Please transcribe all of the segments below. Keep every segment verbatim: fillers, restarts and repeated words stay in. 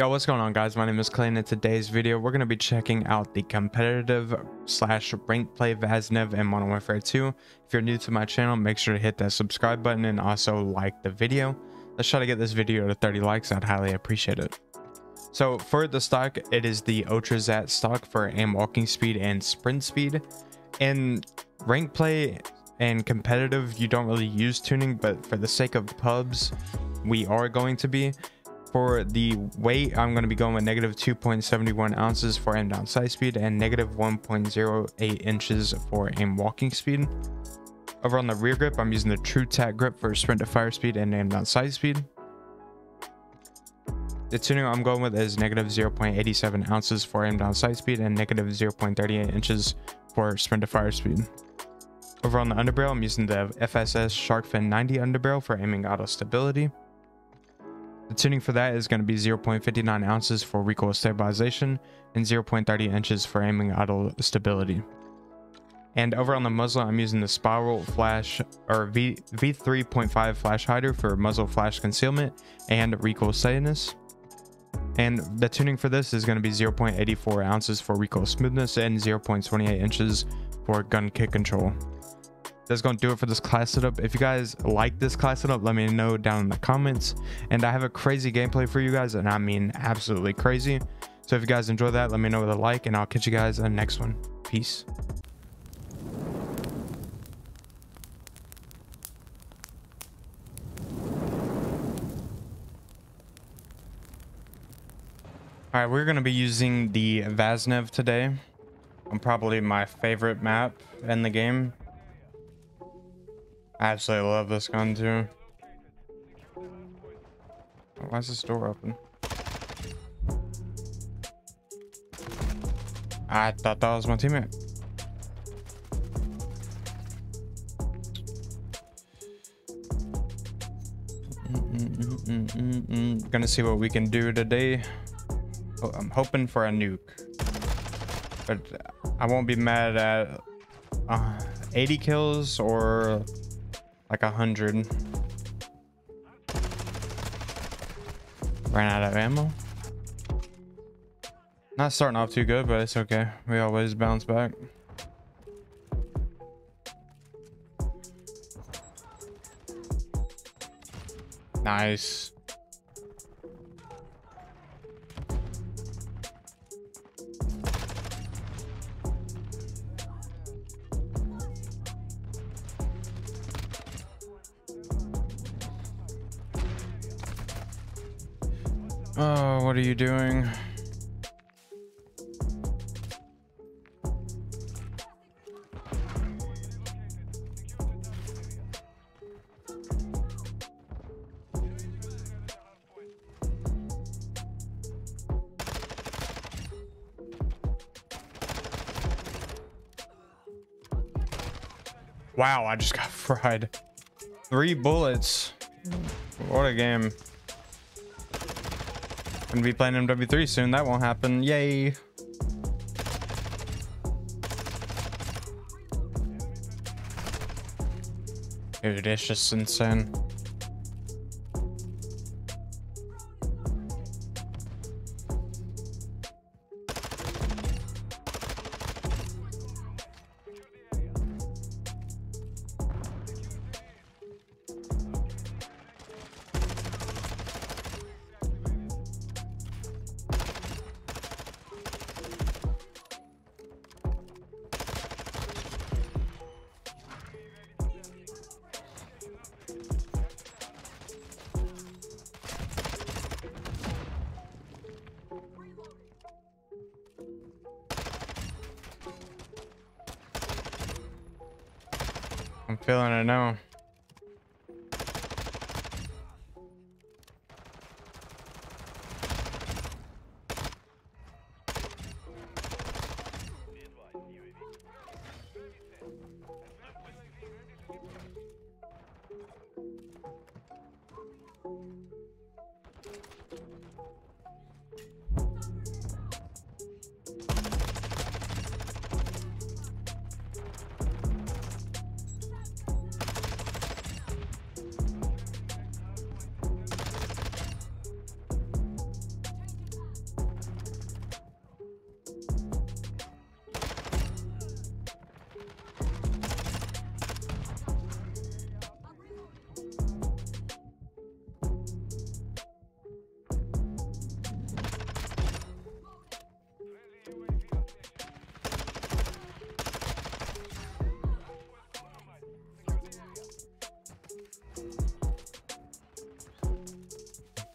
Yo, what's going on, guys? My name is Clay, and in today's video we're going to be checking out the competitive slash ranked play Vaznev in Modern Warfare two. If you're new to my channel, make sure to hit that subscribe button and also like the video. Let's try to get this video to thirty likes. I'd highly appreciate it. So for the stock, it is the Ultra Zat stock for aim walking speed and sprint speed. In ranked play and competitive, you don't really use tuning, but for the sake of pubs, we are going to be. For the weight, I'm going to be going with negative two point seven one ounces for aim down sight speed and negative one point zero eight inches for aim walking speed. Over on the rear grip, I'm using the True Tac grip for sprint to fire speed and aim down sight speed. The tuning I'm going with is negative zero point eight seven ounces for aim down sight speed and negative zero point three eight inches for sprint to fire speed. Over on the underbarrel, I'm using the F S S Sharkfin ninety underbarrel for aiming auto stability. The tuning for that is going to be zero point five nine ounces for recoil stabilization and zero point three zero inches for aiming auto stability. And over on the muzzle, I'm using the Spiral Flash or v v3.5 flash hider for muzzle flash concealment and recoil steadiness. And the tuning for this is going to be zero point eight four ounces for recoil smoothness and zero point two eight inches for gun kick control. That's going to do it for this class setup. If you guys like this class setup, let me know down in the comments. And I have a crazy gameplay for you guys, and I mean absolutely crazy. So if you guys enjoy that, let me know with a like, and I'll catch you guys in the next one. Peace. All right, we're going to be using the Vaznev today. I'm probably my favorite map in the game. I absolutely love this gun too. Why is this door open? I thought that was my teammate. Mm -mm -mm -mm -mm. Gonna see what we can do today. Oh, I'm hoping for a nuke, but I won't be mad at uh, eighty kills or like a hundred. Ran out of ammo. Not starting off too good, but it's okay. We always bounce back. Nice. Oh, what are you doing? Wow, I just got fried. Three bullets. What a game. Gonna be playing M W three soon. That won't happen. Yay. Dude, it's just insane. I'm feeling it now.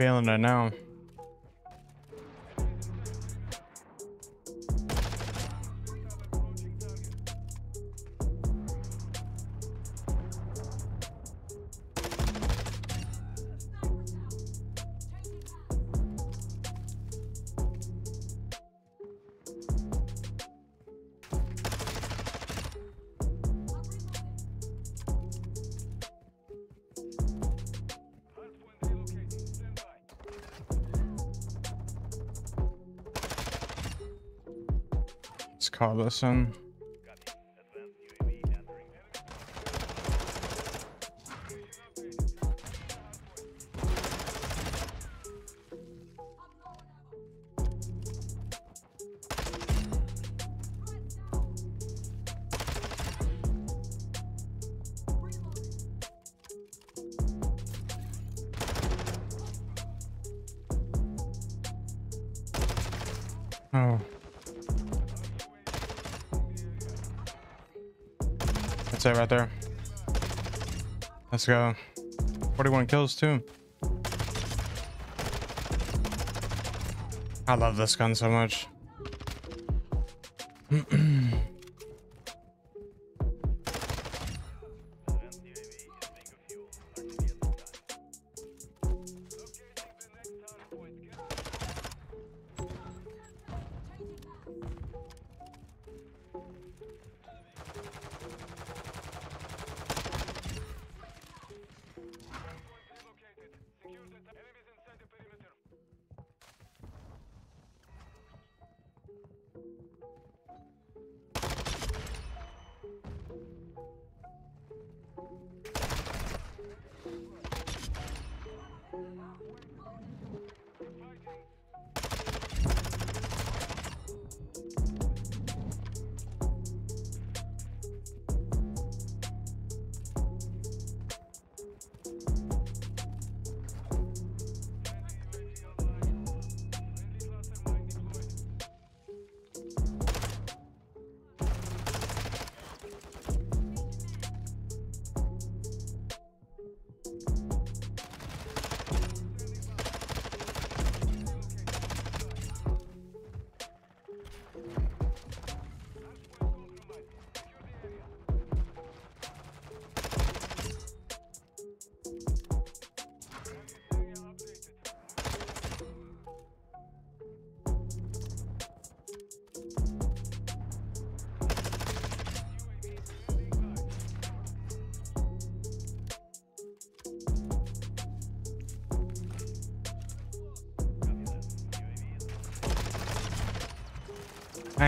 feeling it now. Call this in. Oh. That's it right there. Let's go. forty-one kills too. I love this gun so much.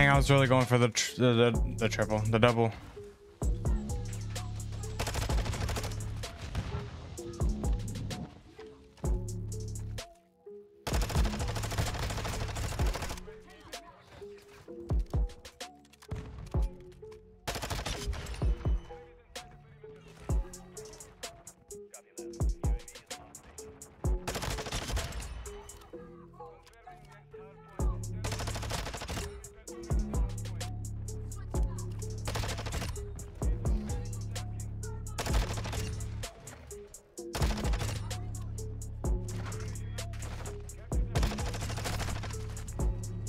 Dang, I was really going for the, tr the, the, the triple, the double.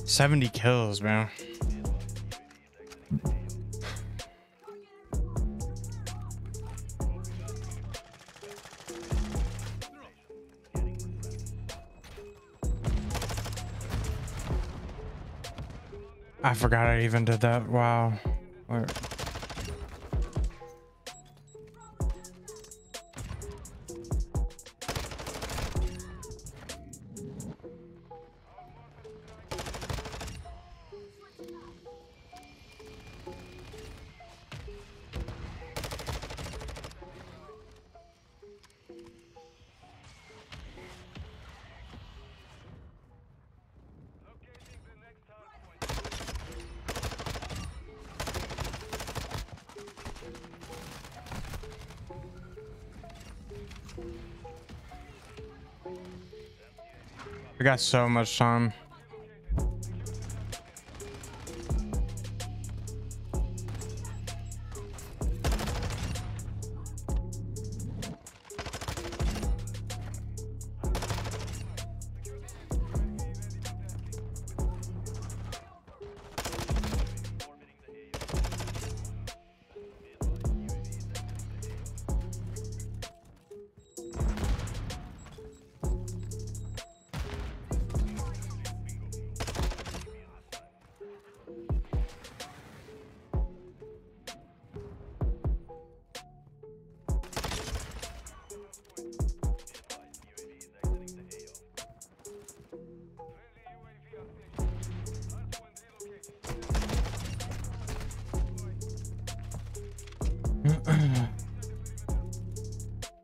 seventy kills, man. I forgot I even did that. Wow. Where? We got so much time.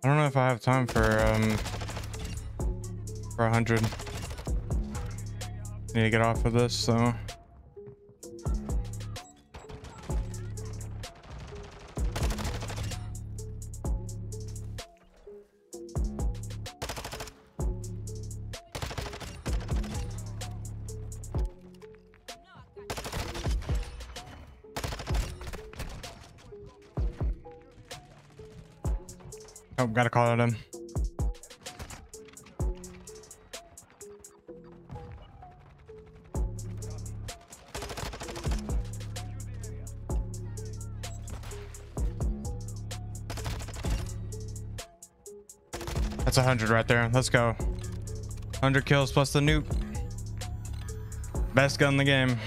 I don't know if I have time for um for a hundred. Need to get off of this, so oh, gotta call it in. That's a hundred right there. Let's go. Hundred kills plus the nuke. Best gun in the game.